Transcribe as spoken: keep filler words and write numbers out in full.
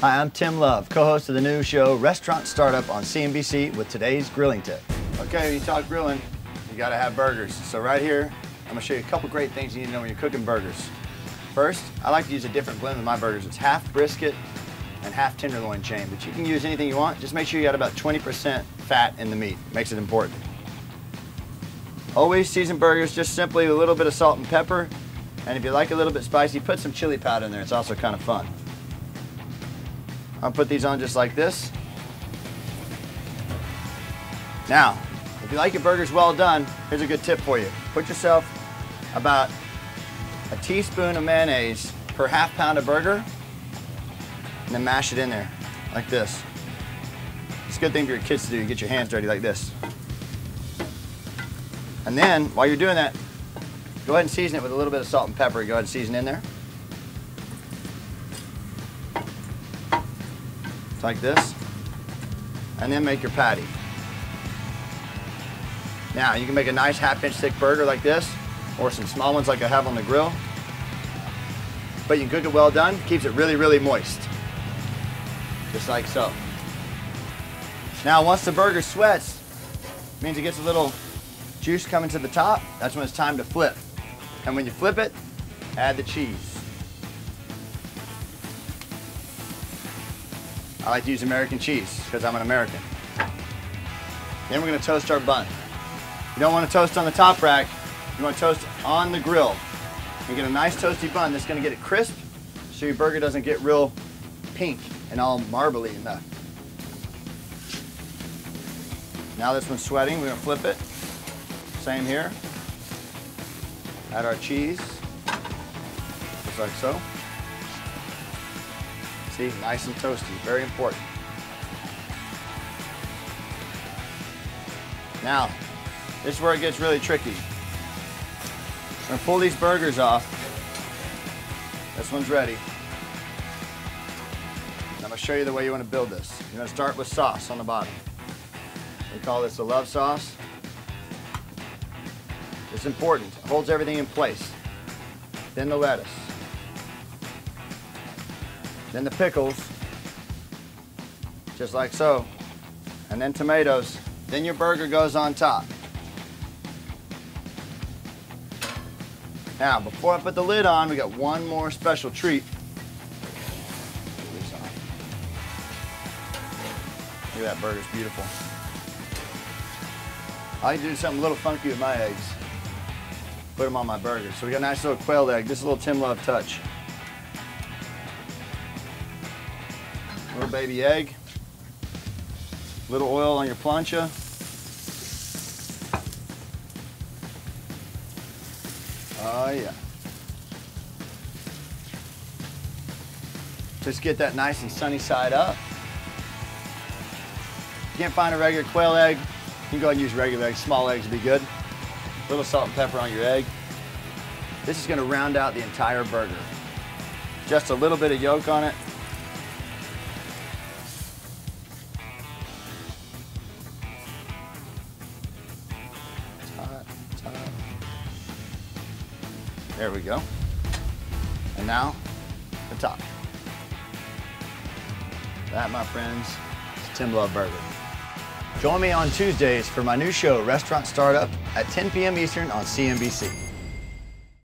Hi, I'm Tim Love, co-host of the new show Restaurant Startup on C N B C with today's grilling tip. Okay, when you talk grilling, you gotta have burgers. So right here, I'm gonna show you a couple great things you need to know when you're cooking burgers. First, I like to use a different blend with my burgers. It's half brisket and half tenderloin chain, but you can use anything you want. Just make sure you got about twenty percent fat in the meat. Makes it important. Always season burgers just simply with a little bit of salt and pepper. And if you like a little bit spicy, put some chili powder in there. It's also kind of fun. I'll put these on just like this. Now, if you like your burgers well done, here's a good tip for you. Put yourself about a teaspoon of mayonnaise per half pound of burger, and then mash it in there like this. It's a good thing for your kids to do. You get your hands dirty like this. And then, while you're doing that, go ahead and season it with a little bit of salt and pepper. Go ahead and season in there. Like this, and then make your patty. Now you can make a nice half inch thick burger like this, or some small ones like I have on the grill, but you can cook it well done. Keeps it really really moist, just like so. Now once the burger sweats, it means it gets a little juice coming to the top. That's when it's time to flip, and when you flip it, add the cheese. I like to use American cheese because I'm an American. Then we're going to toast our bun. You don't want to toast on the top rack, you want to toast on the grill. You get a nice toasty bun that's going to get it crisp so your burger doesn't get real pink and all marbly in that. Now this one's sweating, we're going to flip it. Same here. Add our cheese, just like so. See, nice and toasty, very important. Now, this is where it gets really tricky. I'm gonna pull these burgers off. This one's ready. And I'm gonna show you the way you wanna build this. You're gonna start with sauce on the bottom. We call this the Love Sauce. It's important, it holds everything in place. Then the lettuce. Then the pickles, just like so, and then tomatoes. Then your burger goes on top. Now, before I put the lid on, we got one more special treat. Look at that, burger's beautiful. I like to do something a little funky with my eggs. Put them on my burger. So we got a nice little quail egg. This is a little Tim Love touch. Little baby egg, little oil on your plancha. Oh yeah. Just get that nice and sunny side up. If you can't find a regular quail egg, you can go ahead and use regular eggs. Small eggs would be good. A little salt and pepper on your egg. This is gonna round out the entire burger. Just a little bit of yolk on it. There we go. And now, the top. That, my friends, is Tim Love Burger. Join me on Tuesdays for my new show, Restaurant Startup, at ten p m Eastern on C N B C.